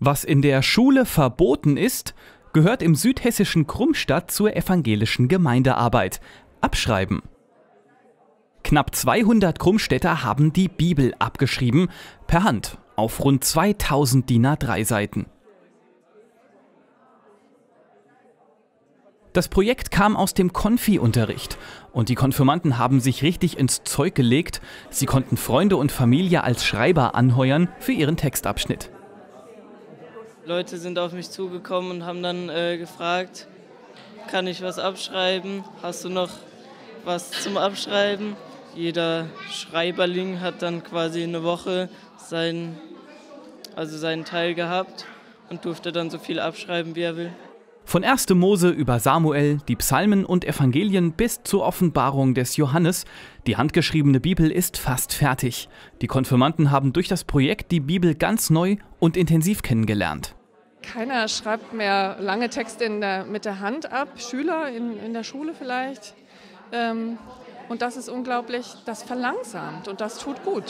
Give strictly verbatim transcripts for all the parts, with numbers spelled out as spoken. Was in der Schule verboten ist, gehört im südhessischen Crumstädt zur evangelischen Gemeindearbeit. Abschreiben. Knapp zweihundert Crumstädter haben die Bibel abgeschrieben, per Hand, auf rund zweitausend D I N A drei Seiten. Das Projekt kam aus dem Konfi-Unterricht und die Konfirmanden haben sich richtig ins Zeug gelegt. Sie konnten Freunde und Familie als Schreiber anheuern für ihren Textabschnitt. Leute sind auf mich zugekommen und haben dann äh, gefragt, kann ich was abschreiben? Hast du noch was zum Abschreiben? Jeder Schreiberling hat dann quasi eine Woche seinen, also seinen Teil gehabt und durfte dann so viel abschreiben, wie er will. Von ersten Mose über Samuel, die Psalmen und Evangelien bis zur Offenbarung des Johannes, die handgeschriebene Bibel ist fast fertig. Die Konfirmanden haben durch das Projekt die Bibel ganz neu und intensiv kennengelernt. Keiner schreibt mehr lange Texte in der, mit der Hand ab, Schüler in, in der Schule vielleicht. Ähm, und das ist unglaublich, das verlangsamt und das tut gut.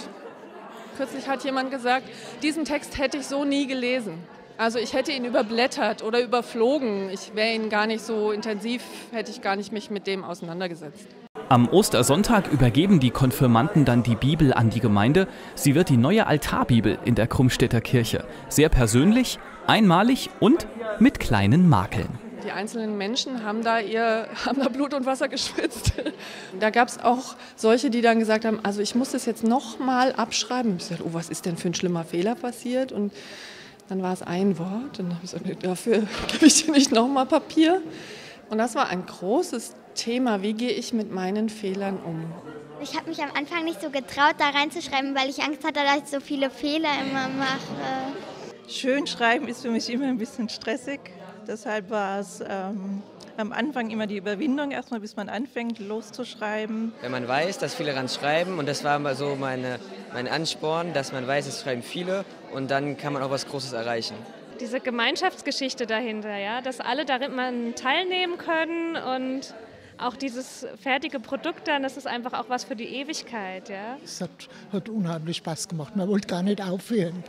Kürzlich hat jemand gesagt, diesen Text hätte ich so nie gelesen. Also ich hätte ihn überblättert oder überflogen. Ich wäre ihn gar nicht so intensiv, hätte ich gar nicht mich mit dem auseinandergesetzt. Am Ostersonntag übergeben die Konfirmanden dann die Bibel an die Gemeinde. Sie wird die neue Altarbibel in der Crumstädter Kirche. Sehr persönlich, einmalig und mit kleinen Makeln. Die einzelnen Menschen haben da, ihr, haben da Blut und Wasser geschwitzt. Da gab es auch solche, die dann gesagt haben, also ich muss das jetzt nochmal abschreiben. Ich dachte, oh, was ist denn für ein schlimmer Fehler passiert? Und dann war es ein Wort und dann habe ich gesagt, dafür gebe ich dir nicht nochmal Papier. Und das war ein großes Thema, wie gehe ich mit meinen Fehlern um? Ich habe mich am Anfang nicht so getraut, da reinzuschreiben, weil ich Angst hatte, dass ich so viele Fehler immer mache. Schön schreiben ist für mich immer ein bisschen stressig. Deshalb war es ähm, am Anfang immer die Überwindung, erstmal bis man anfängt loszuschreiben. Wenn man weiß, dass viele ran schreiben, und das war mal so meine, mein Ansporn, dass man weiß, es schreiben viele und dann kann man auch was Großes erreichen. Diese Gemeinschaftsgeschichte dahinter, ja, dass alle daran teilnehmen können und auch dieses fertige Produkt dann, das ist einfach auch was für die Ewigkeit. Ja. Es hat, hat unheimlich Spaß gemacht, man wollte gar nicht aufhören.